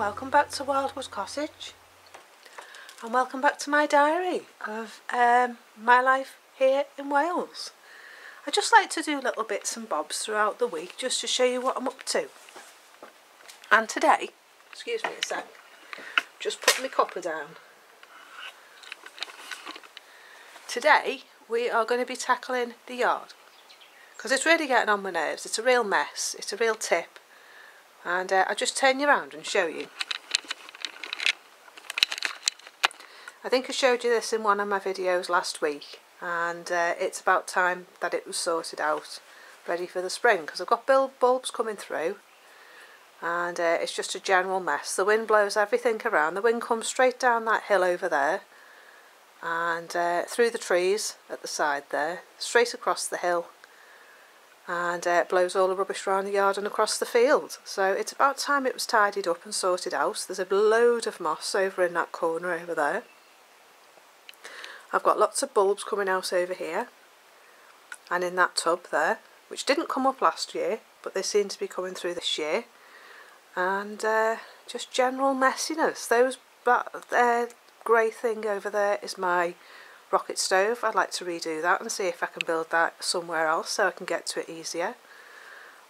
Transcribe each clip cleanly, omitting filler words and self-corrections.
welcome back to Wildwood Cottage, and welcome back to my diary of my life here in Wales. I just like to do little bits and bobs throughout the week just to show you what I'm up to. And today, excuse me a sec, just put my copper down. Today we are going to be tackling the yard because it's really getting on my nerves. It's a real mess, it's a real tip, and I'll just turn you around and show you. I think I showed you this in one of my videos last week, and it's about time that it was sorted out, ready for the spring, because I've got bulbs coming through, and it's just a general mess. The wind blows everything around. The wind comes straight down that hill over there and through the trees at the side there, straight across the hill, and it blows all the rubbish around the yard and across the field. So it's about time it was tidied up and sorted out. There's a load of moss over in that corner over there. I've got lots of bulbs coming out over here and in that tub there, which didn't come up last year, but they seem to be coming through this year. And just general messiness. That grey thing over there is my rocket stove. I'd like to redo that and see if I can build that somewhere else so I can get to it easier.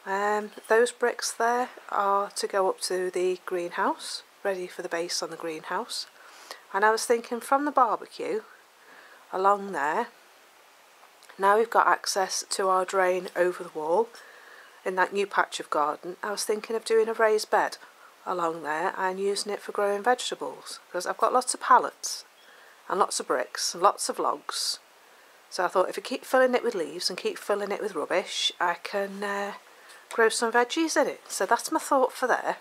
Those bricks there are to go up to the greenhouse, ready for the base on the greenhouse. And I was thinking from the barbecue along there, now we've got access to our drain over the wall in that new patch of garden. I was thinking of doing a raised bed along there and using it for growing vegetables, because I've got lots of pallets and lots of bricks and lots of logs. So I thought if I keep filling it with leaves and keep filling it with rubbish, I can grow some veggies in it. So that's my thought for there.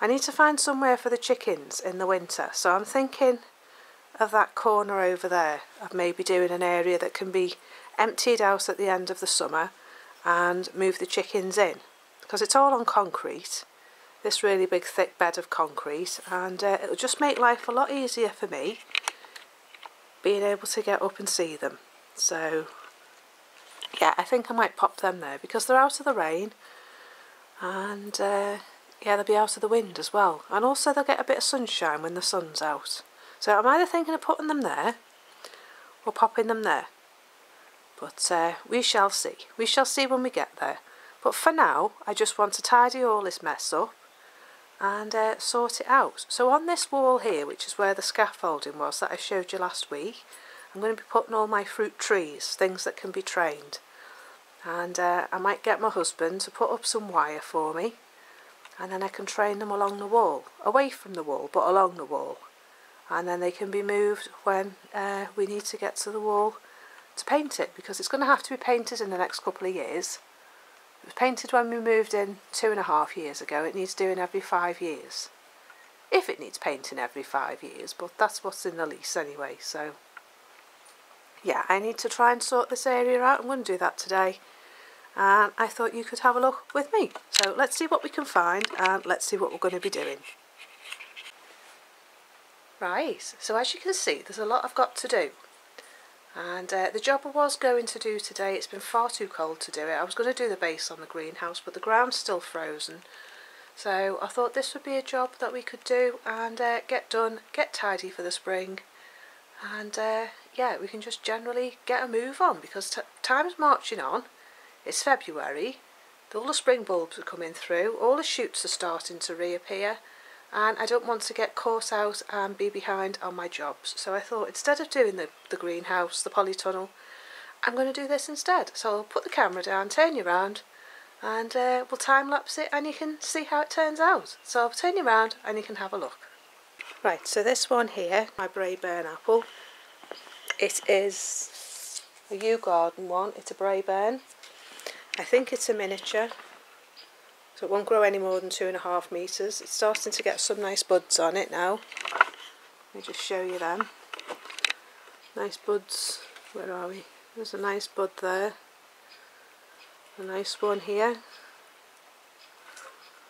I need to find somewhere for the chickens in the winter, so I'm thinking of that corner over there, of maybe doing an area that can be emptied out at the end of the summer and move the chickens in, because it's all on concrete, this really big thick bed of concrete, and it'll just make life a lot easier for me being able to get up and see them. So yeah, I think I might pop them there because they're out of the rain, and yeah, they'll be out of the wind as well, and also they'll get a bit of sunshine when the sun's out. So I'm either thinking of putting them there or popping them there, but we shall see. We shall see when we get there. But for now, I just want to tidy all this mess up and sort it out. So on this wall here, which is where the scaffolding was that I showed you last week, I'm going to be putting all my fruit trees, things that can be trained. And I might get my husband to put up some wire for me, and then I can train them along the wall, away from the wall, but along the wall. And then they can be moved when we need to get to the wall to paint it, because it's going to have to be painted in the next couple of years. It was painted when we moved in 2.5 years ago. It needs doing every 5 years, if it needs painting every 5 years, but that's what's in the lease anyway. So yeah, I need to try and sort this area out. I'm going to do that today, and I thought you could have a look with me. So let's see what we can find, and let's see what we're going to be doing. Right, so as you can see, there's a lot I've got to do. And the job I was going to do today, it's been far too cold to do it. I was going to do the base on the greenhouse, but the ground's still frozen. So I thought this would be a job that we could do and get done, get tidy for the spring. And yeah, we can just generally get a move on, because time's marching on. It's February, all the spring bulbs are coming through, all the shoots are starting to reappear, and I don't want to get caught out and be behind on my jobs. So I thought instead of doing the greenhouse, the polytunnel, I'm going to do this instead. So I'll put the camera down, turn you around, and we'll time lapse it and you can see how it turns out. So I'll turn you around and you can have a look. Right, so this one here, my Braeburn apple, it is a YouGarden one. It's a Braeburn. I think it's a miniature. So it won't grow any more than 2.5 metres. It's starting to get some nice buds on it now. Let me just show you them. Nice buds. Where are we? There's a nice bud there. A nice one here.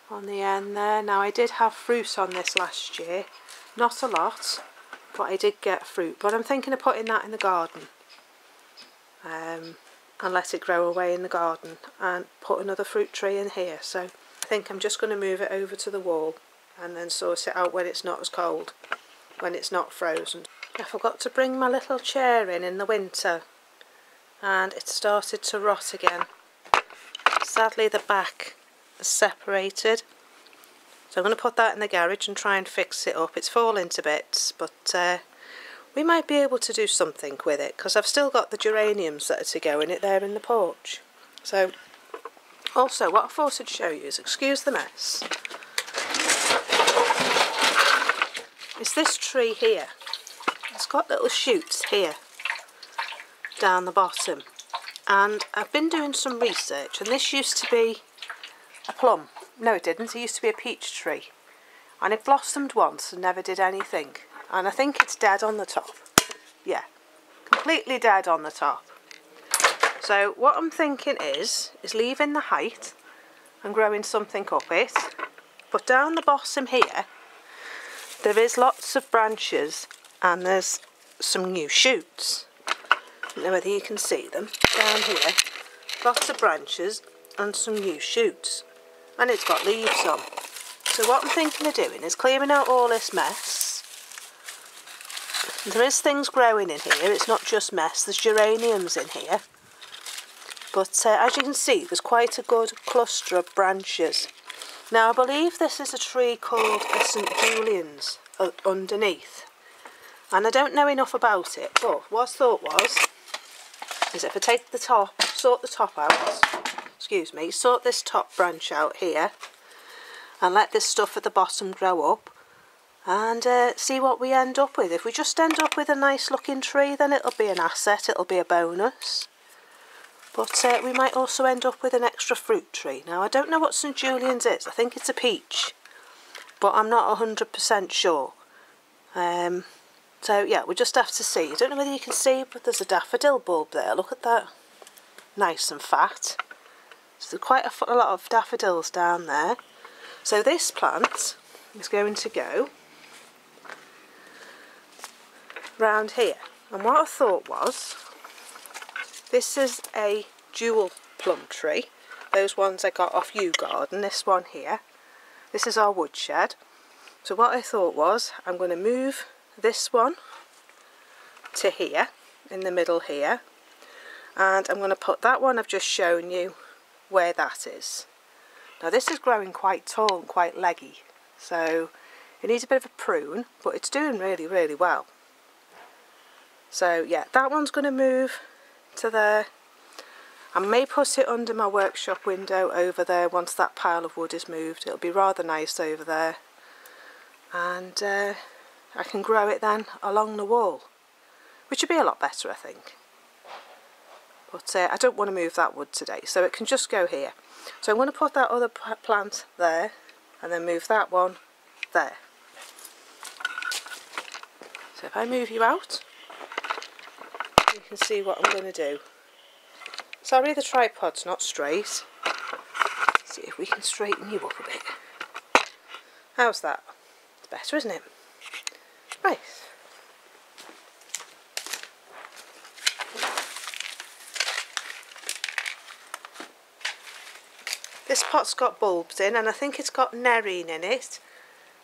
On the end there. Now I did have fruit on this last year. Not a lot, but I did get fruit. But I'm thinking of putting that in the garden. And let it grow away in the garden and put another fruit tree in here. So I think I'm just going to move it over to the wall and then sort it out when it's not as cold, when it's not frozen. I forgot to bring my little chair in the winter and it started to rot again. Sadly the back is separated, so I'm going to put that in the garage and try and fix it up. It's falling to bits, but we might be able to do something with it, because I've still got the geraniums that are to go in it there in the porch. So also what I thought I'd show you is, excuse the mess, is this tree here. It's got little shoots here down the bottom, and I've been doing some research, and this used to be a plum. No it didn't, it used to be a peach tree, and it blossomed once and never did anything, and I think it's dead on the top. Yeah, completely dead on the top. So what I'm thinking is leaving the height and growing something up it, but down the bottom here there is lots of branches and there's some new shoots. I don't know whether you can see them down here, lots of branches and some new shoots, and it's got leaves on. So what I'm thinking of doing is clearing out all this mess. There is things growing in here, it's not just mess, there's geraniums in here. But as you can see, there's quite a good cluster of branches. Now I believe this is a tree called a St Julian's underneath. And I don't know enough about it, but what I thought was, is if I take the top, sort the top out, excuse me, sort this top branch out here, and let this stuff at the bottom grow up, and see what we end up with. If we just end up with a nice looking tree, then it'll be an asset, it'll be a bonus. But we might also end up with an extra fruit tree. Now I don't know what St Julian's is, I think it's a peach, but I'm not 100% sure. So yeah, we just have to see. I don't know whether you can see, but there's a daffodil bulb there, look at that, nice and fat. So there's quite a lot of daffodils down there. So this plant is going to go round here, and what I thought was, this is a dual plum tree, those ones I got off YouGarden, this one here, this is our woodshed. So what I thought was, I'm going to move this one to here, in the middle here, and I'm going to put that one I've just shown you where that is. Now this is growing quite tall and quite leggy, so it needs a bit of a prune, but it's doing really, really well. So yeah, that one's going to move to there. I may put it under my workshop window over there once that pile of wood is moved. It'll be rather nice over there, and I can grow it then along the wall, which would be a lot better I think. But I don't want to move that wood today, so it can just go here. So I'm going to put that other plant there and then move that one there. So if I move you out, you can see what I'm going to do. Sorry the tripod's not straight. Let's see if we can straighten you up a bit. How's that? It's better, isn't it? Right. This pot's got bulbs in, and I think it's got nerine in it,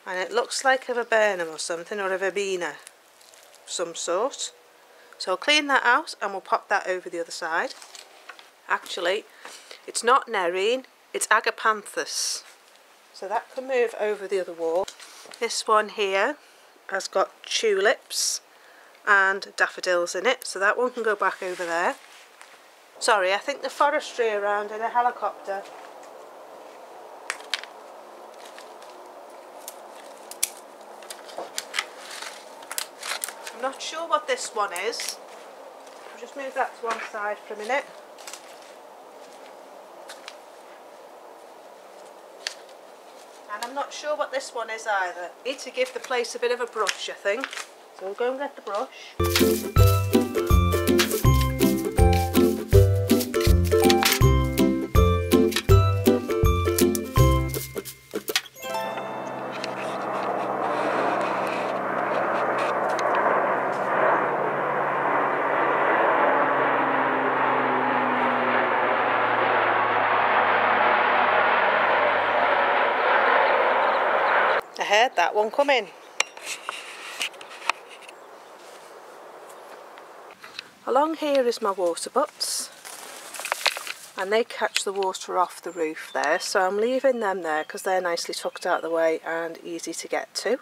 and it looks like a viburnum or something, or a verbena of some sort. So I'll clean that out and we'll pop that over the other side. Actually, it's not nerine, it's agapanthus. So that can move over the other wall. This one here has got tulips and daffodils in it, so that one can go back over there. Sorry, I think the forestry around in a helicopter. I'm not sure what this one is. I'll just move that to one side for a minute. And I'm not sure what this one is either. I need to give the place a bit of a brush, I think. So we'll go and get the brush. I heard that one coming. Along here is my water butts, and they catch the water off the roof there, so I'm leaving them there because they're nicely tucked out of the way and easy to get to.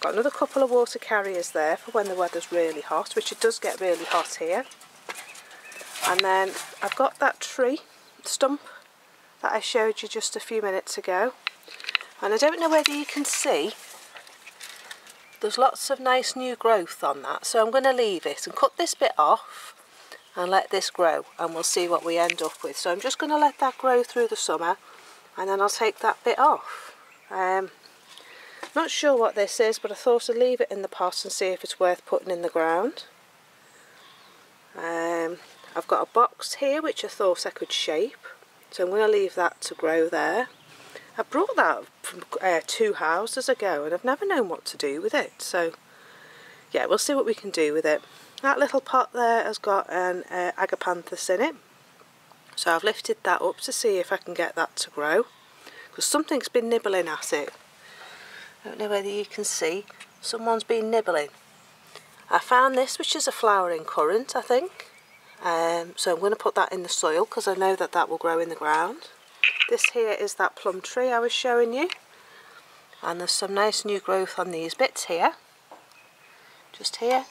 Got another couple of water carriers there for when the weather's really hot, which it does get really hot here. And then I've got that tree stump that I showed you just a few minutes ago, and I don't know whether you can see, there's lots of nice new growth on that, so I'm going to leave it and cut this bit off and let this grow, and we'll see what we end up with. So I'm just going to let that grow through the summer, and then I'll take that bit off. Not sure what this is, but I thought I'd leave it in the pot and see if it's worth putting in the ground. I've got a box here which I thought I could shape, so I'm going to leave that to grow there. I brought that from 2 houses ago, and I've never known what to do with it, so yeah, we'll see what we can do with it. That little pot there has got an agapanthus in it, so I've lifted that up to see if I can get that to grow, because something's been nibbling at it. I don't know whether you can see, someone's been nibbling. I found this, which is a flowering currant, I think, so I'm going to put that in the soil because I know that that will grow in the ground. This here is that plum tree I was showing you, and there's some nice new growth on these bits here, just here,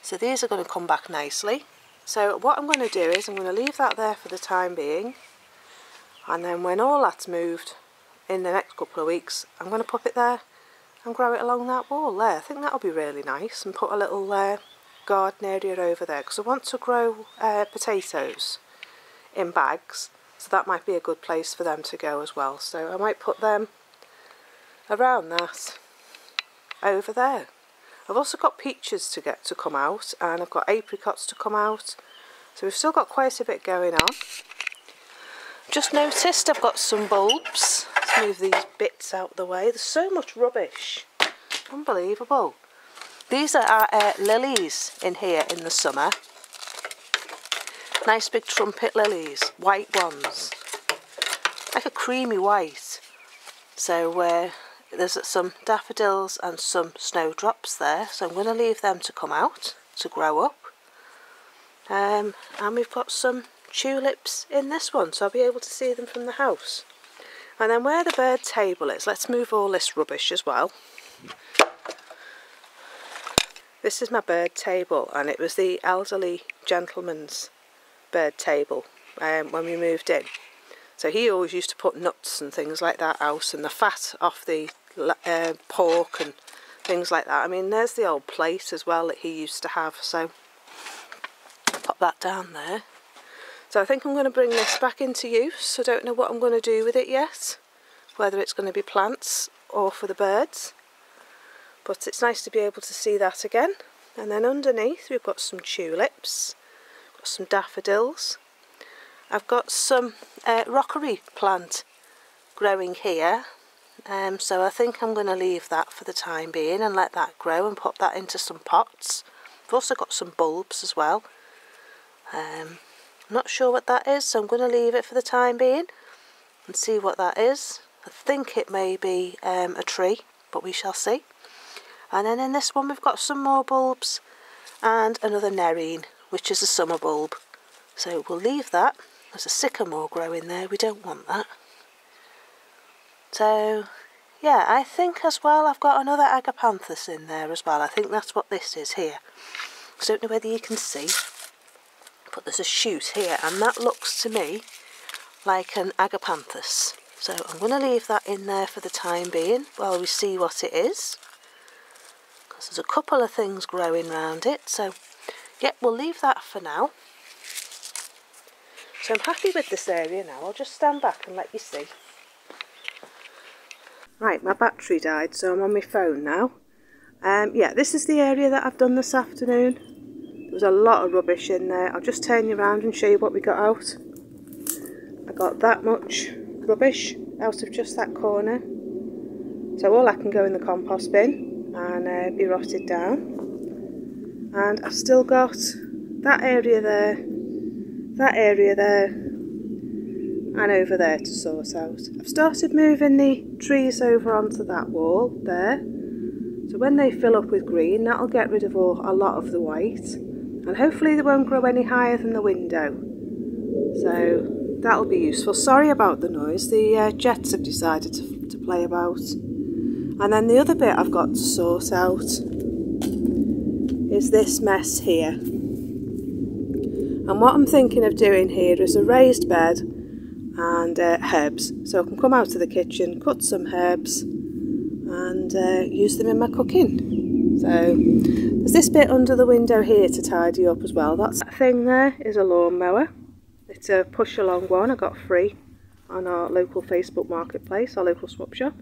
so these are going to come back nicely. So what I'm going to do is I'm going to leave that there for the time being, and then when all that's moved in the next couple of weeks, I'm going to pop it there and grow it along that wall there. I think that'll be really nice, and put a little garden area over there because I want to grow potatoes in bags. So that might be a good place for them to go as well. So I might put them around that over there. I've also got peaches to get to come out, and I've got apricots to come out. So we've still got quite a bit going on. Just noticed I've got some bulbs. Let's move these bits out of the way. There's so much rubbish. Unbelievable. These are our lilies in here in the summer. Nice big trumpet lilies, white ones, like a creamy white. So there's some daffodils and some snowdrops there, so I'm going to leave them to come out, to grow up. And we've got some tulips in this one, so I'll be able to see them from the house. And then where the bird table is, let's move all this rubbish as well. This is my bird table, and it was the elderly gentleman's bird table when we moved in. So he always used to put nuts and things like that out, and the fat off the pork and things like that. I mean, there's the old plate as well that he used to have, so I'll pop that down there. So I think I'm going to bring this back into use. I don't know what I'm going to do with it yet, whether it's going to be plants or for the birds, but it's nice to be able to see that again. And then underneath we've got some tulips, some daffodils. I've got some rockery plant growing here, so I think I'm going to leave that for the time being and let that grow and pop that into some pots. I've also got some bulbs as well. I'm not sure what that is, so I'm going to leave it for the time being and see what that is. I think it may be a tree, but we shall see. And then in this one we've got some more bulbs and another nerine, which is a summer bulb. So we'll leave that. There's a sycamore growing there, we don't want that. So yeah, I think as well I've got another agapanthus in there as well. I think that's what this is here. I don't know whether you can see, but there's a shoot here, and that looks to me like an agapanthus. So I'm going to leave that in there for the time being while we see what it is, because there's a couple of things growing round it. So yep, we'll leave that for now. So I'm happy with this area now. I'll just stand back and let you see. Right, my battery died, so I'm on my phone now. Yeah, this is the area that I've done this afternoon. There was a lot of rubbish in there. I'll just turn you around and show you what we got out. I got that much rubbish out of just that corner. So all that can go in the compost bin and be rotted down. And I've still got that area there, and over there to sort out. I've started moving the trees over onto that wall there, so when they fill up with green, that'll get rid of a lot of the white, and hopefully they won't grow any higher than the window, so that'll be useful. Sorry about the noise, the jets have decided to play about. And then the other bit I've got to sort out is this mess here. And what I'm thinking of doing here is a raised bed and herbs, so I can come out of the kitchen, cut some herbs and use them in my cooking. So there's this bit under the window here to tidy up as well. That thing there is a lawnmower. It's a push along one I got free on our local Facebook marketplace, our local swap shop.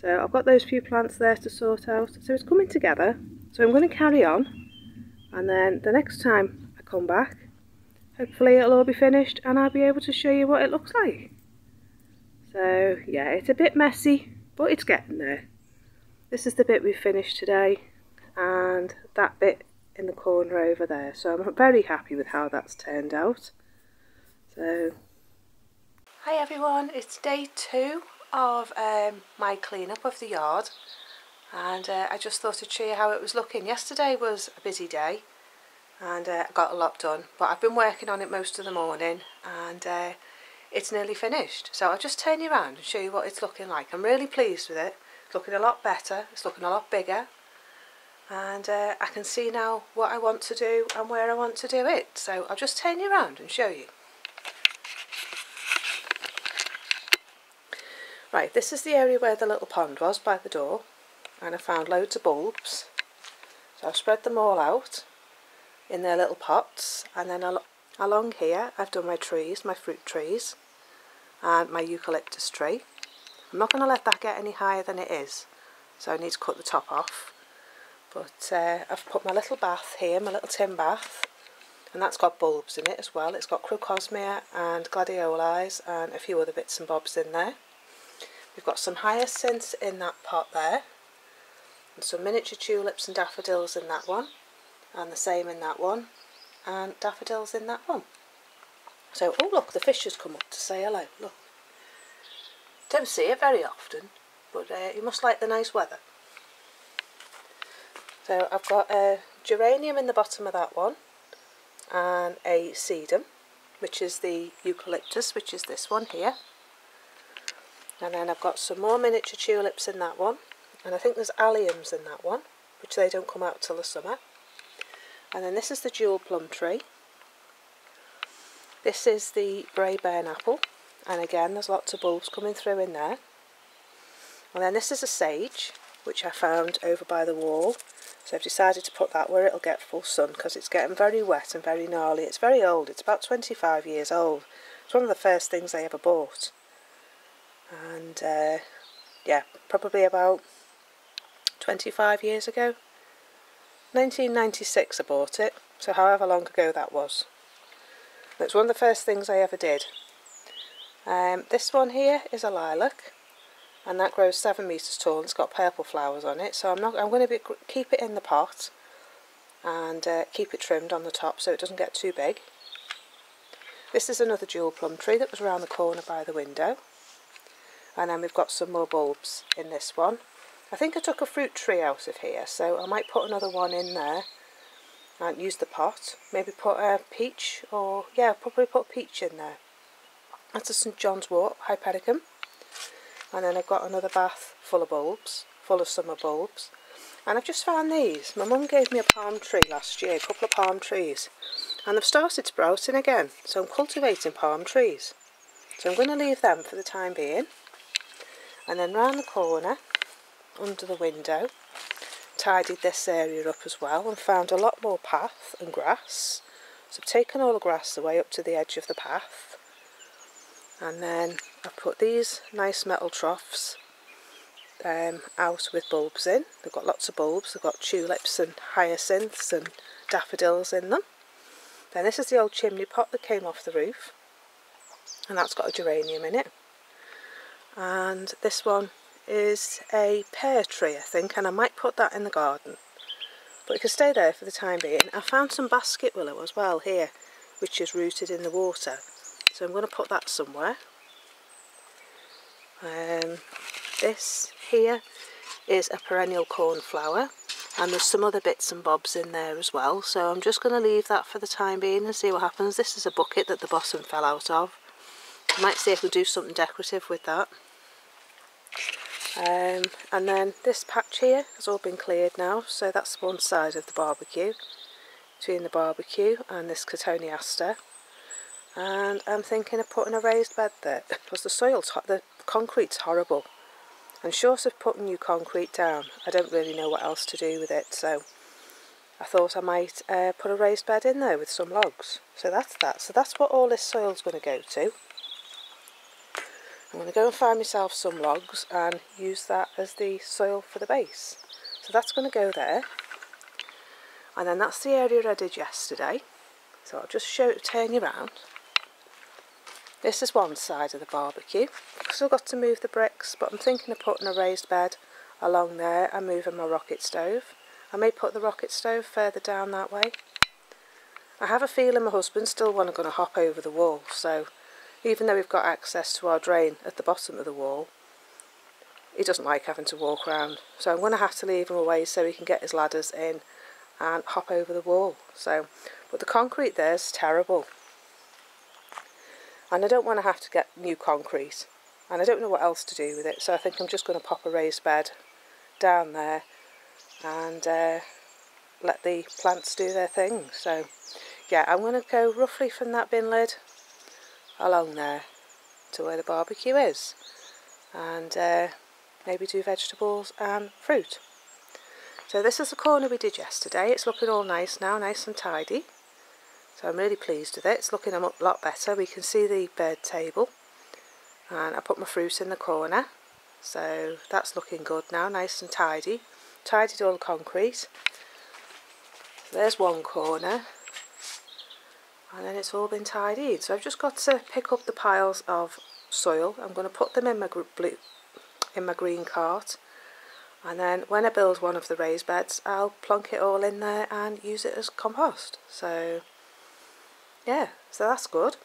So I've got those few plants there to sort out, so it's coming together. So I'm going to carry on, and then the next time I come back, hopefully it'll all be finished and I'll be able to show you what it looks like. So yeah, it's a bit messy, but it's getting there. This is the bit we've finished today, and that bit in the corner over there. So I'm very happy with how that's turned out. So hi everyone, it's day two of my cleanup of the yard, and I just thought I'd show you how it was looking. Yesterday was a busy day, and I got a lot done, but I've been working on it most of the morning, and it's nearly finished. So I'll just turn you around and show you what it's looking like. I'm really pleased with it. It's looking a lot better, it's looking a lot bigger, and I can see now what I want to do and where I want to do it. So I'll just turn you around and show you. Right, this is the area where the little pond was by the door, and I found loads of bulbs, so I've spread them all out in their little pots. And then along here I've done my trees, my fruit trees and my eucalyptus tree. I'm not going to let that get any higher than it is, so I need to cut the top off, but I've put my little bath here, my little tin bath, and that's got bulbs in it as well. It's got crocosmia and gladioli and a few other bits and bobs in there. We've got some hyacinths in that pot there, and some miniature tulips and daffodils in that one, and the same in that one, and daffodils in that one. So, oh look, the fish has come up to say hello, look. Don't see it very often, but you must like the nice weather. So I've got a geranium in the bottom of that one, and a sedum, which is the eucalyptus, which is this one here. And then I've got some more miniature tulips in that one, and I think there's alliums in that one, which they don't come out till the summer. And then this is the jewel plum tree. This is the Braeburn apple, and again there's lots of bulbs coming through in there. And then this is a sage, which I found over by the wall, so I've decided to put that where it'll get full sun, because it's getting very wet and very gnarly. It's very old, it's about 25 years old. It's one of the first things I ever bought. And yeah, probably about 25 years ago, 1996 I bought it, so however long ago that was. It's one of the first things I ever did. This one here is a lilac, and that grows 7 metres tall, and it's got purple flowers on it. So I'm going to keep it in the pot and keep it trimmed on the top so it doesn't get too big. This is another jewel plum tree that was around the corner by the window. And then we've got some more bulbs in this one. I think I took a fruit tree out of here, so I might put another one in there and use the pot. Maybe put a peach, or yeah, probably put a peach in there. That's a St John's wort, Hypericum. And then I've got another bath full of bulbs, full of summer bulbs. And I've just found these. My mum gave me a palm tree last year, a couple of palm trees. And they've started sprouting again, so I'm cultivating palm trees. So I'm going to leave them for the time being. And then round the corner, under the window, tidied this area up as well, and found a lot more path and grass. So I've taken all the grass away up to the edge of the path. And then I've put these nice metal troughs out with bulbs in. They've got lots of bulbs. They've got tulips and hyacinths and daffodils in them. Then this is the old chimney pot that came off the roof, and that's got a geranium in it. And this one is a pear tree, I think, and I might put that in the garden, but it can stay there for the time being. I found some basket willow as well here, which is rooted in the water, So I'm going to put that somewhere. This here is a perennial cornflower, and there's some other bits and bobs in there as well, so I'm just going to leave that for the time being and see what happens. This is a bucket that the bottom fell out of. I might see if we do something decorative with that. And then this patch here has all been cleared now, so that's one side of the barbecue, between the barbecue and this cotoniaster. And I'm thinking of putting a raised bed there, because the soil's hot, the concrete's horrible. And short of putting new concrete down, I don't really know what else to do with it, so I thought I might put a raised bed in there with some logs. So that's that. So that's what all this soil's going to go to. I'm going to go and find myself some logs and use that as the soil for the base. So that's going to go there. And then that's the area I did yesterday. So I'll just turn you around. This is one side of the barbecue. I've still got to move the bricks, but I'm thinking of putting a raised bed along there and moving my rocket stove. I may put the rocket stove further down that way. I have a feeling my husband's still going to hop over the wall, so even though we've got access to our drain at the bottom of the wall, he doesn't like having to walk around. So I'm going to have to leave him away so he can get his ladders in and hop over the wall. So, but the concrete there's terrible. And I don't want to have to get new concrete. And I don't know what else to do with it. So I think I'm just going to pop a raised bed down there and let the plants do their thing. So, yeah, I'm going to go roughly from that bin lid along there to where the barbecue is, and maybe do vegetables and fruit. So this is the corner we did yesterday. It's looking all nice now, nice and tidy, so I'm really pleased with it. It's looking a lot better. We can see the bird table, and I put my fruit in the corner, so that's looking good now, nice and tidy. Tidied all the concrete. So there's one corner. And then it's all been tidied. So I've just got to pick up the piles of soil. I'm going to put them in my green cart. And then when I build one of the raised beds, I'll plonk it all in there and use it as compost. So, yeah, so that's good.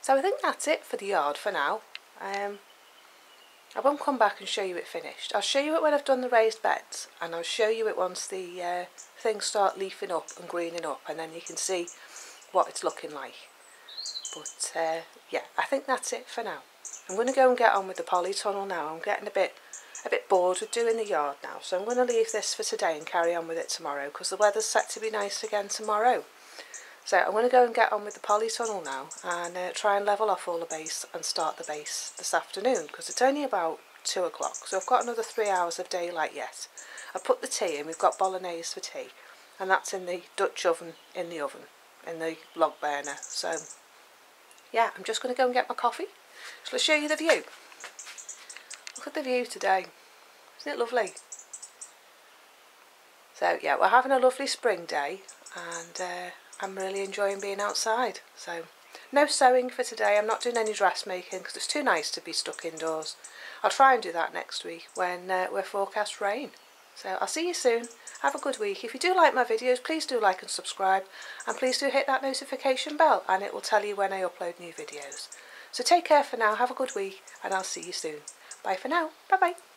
So I think that's it for the yard for now. I won't come back and show you it finished. I'll show you it when I've done the raised beds. And I'll show you it once the things start leafing up and greening up. And then you can see what it's looking like. But yeah, I think that's it for now. I'm going to go and get on with the polytunnel now. I'm getting a bit bored with doing the yard now, so I'm going to leave this for today and carry on with it tomorrow, because the weather's set to be nice again tomorrow. So I'm going to go and get on with the polytunnel now and try and level off all the base and start the base this afternoon, because it's only about 2 o'clock, so I've got another 3 hours of daylight yet. I put the tea in. We've got bolognese for tea, and that's in the Dutch oven in the log burner. So yeah, I'm just going to go and get my coffee. So let's show you the view. Look at the view today. Isn't it lovely? So yeah, we're having a lovely spring day, and I'm really enjoying being outside. So no sewing for today. I'm not doing any dressmaking because it's too nice to be stuck indoors. I'll try and do that next week when we're forecast rain. So I'll see you soon. Have a good week. If you do like my videos, please do like and subscribe, and please do hit that notification bell, and it will tell you when I upload new videos. So take care for now, have a good week, and I'll see you soon. Bye for now. Bye bye.